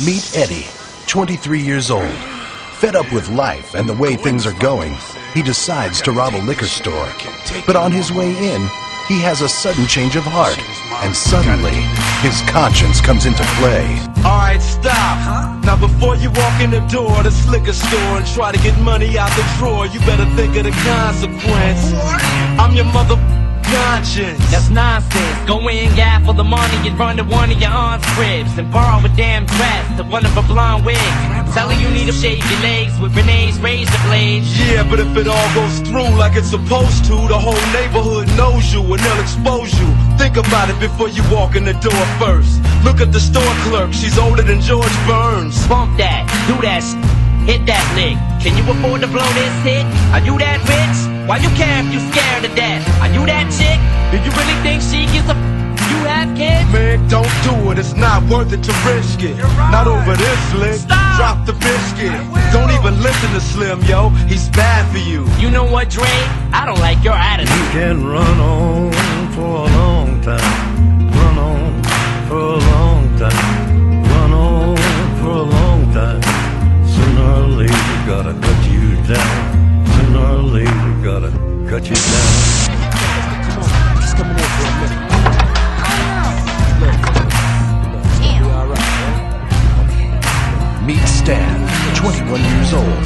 Meet Eddie, 23 years old. Fed up with life and the way things are going, he decides to rob a liquor store. But on his way in, he has a sudden change of heart, and suddenly, his conscience comes into play. Alright, stop. Now before you walk in the door of this liquor store and try to get money out the drawer, you better think of the consequence. I'm your mother... conscience. That's nonsense. Go in, gaffle the money, and run to one of your aunt's cribs and borrow a damn dress, the one of a blonde wig. Tell her you need to shave your legs with Renee's razor blades. Yeah, but if it all goes through like it's supposed to, the whole neighborhood knows you and they'll expose you. Think about it before you walk in the door first. Look at the store clerk, she's older than George Burns. Bump that, do that sh**, hit that lick. Can you afford to blow this hit? Are you that rich? Why you care if you scared to death? Are you that chick? Do you really think she gives a f***? You have kids? Man, don't do it, it's not worth it to risk it. Right. Not over this lick. Stop. Drop the biscuit. Don't even listen to Slim, yo, he's bad for you. You know what, Dre? I don't like your attitude. You can run on for a long time. Run on for a long time. Run on for a long time. Sooner or later, gotta cut you down. Later, gotta cut you down. He's coming in for a minute. Look, we're all right. Meet Stan, 21 years old.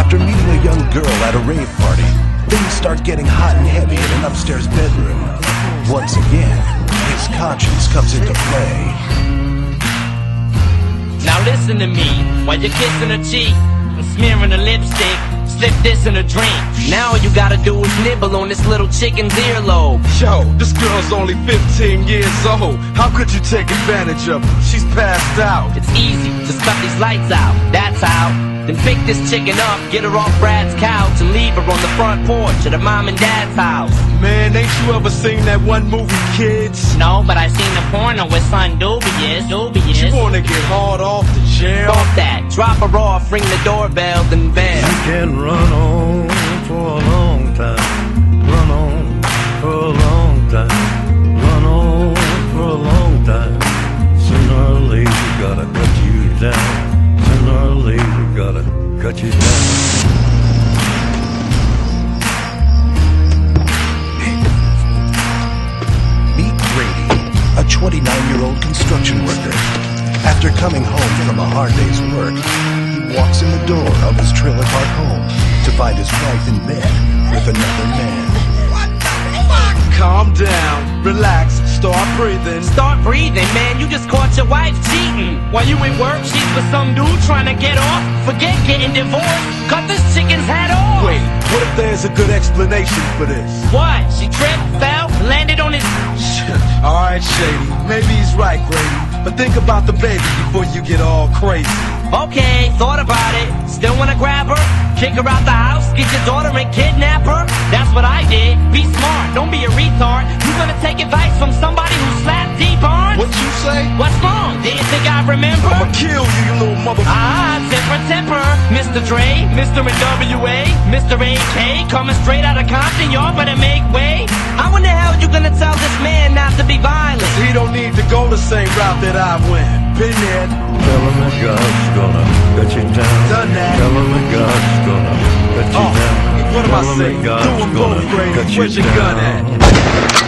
After meeting a young girl at a rave party, things start getting hot and heavy in an upstairs bedroom. Once again, his conscience comes into play. Now listen to me, while you're kissing her cheek and smearing her lipstick, slip this in a drink. Now all you gotta do is nibble on this little chicken's earlobe. Yo, this girl's only 15 years old. How could you take advantage of her? She's passed out. It's easy to cut these lights out. That's how. Then pick this chicken up, get her off Brad's couch, and leave her on the front porch at her mom and dad's house. Man, ain't you ever seen that one movie, Kids? No, but I seen the porno with Son Dubious. Dubious. You wanna get hard off the jail? Off that. Drop her off, ring the doorbell, then bam. You can run on for a long time. Run on for a long time. Run on for a long time. Sooner or later, gotta cut you down. Sooner or later, gotta cut you down. A 29-year-old construction worker. After coming home from a hard day's work, he walks in the door of his trailer park home to find his wife in bed with another man. What the fuck? Calm down, relax, start breathing. Start breathing, man, you just caught your wife cheating. While you at work, she's with some dude trying to get off. Forget getting divorced, cut this chicken's head off. Wait, what if there's a good explanation for this? What? She tripped, fell, landed on his... Alright, Shady, maybe he's right, Grady, but think about the baby before you get all crazy. Okay, thought about it. Still wanna grab her? Kick her out the house? Get your daughter and kidnap her? That's what I did. Be smart, don't be a retard. You gonna take advice from somebody who slapped D-Barns? What you say? What's wrong? Didn't think I remember? I'ma kill you, you little mother... Ah, temper, Mr. Dre, Mr. and W.A., Mr. A.K., coming straight out of Compton, y'all better make way. How in the hell you gonna tell this man not to be violent? He don't need to go the same route that I went. Been there. Tell him that God's gonna cut you down. Done that. Tell him that God's gonna cut you down. What am I saying? Do him both, Grady. Where's your gun at?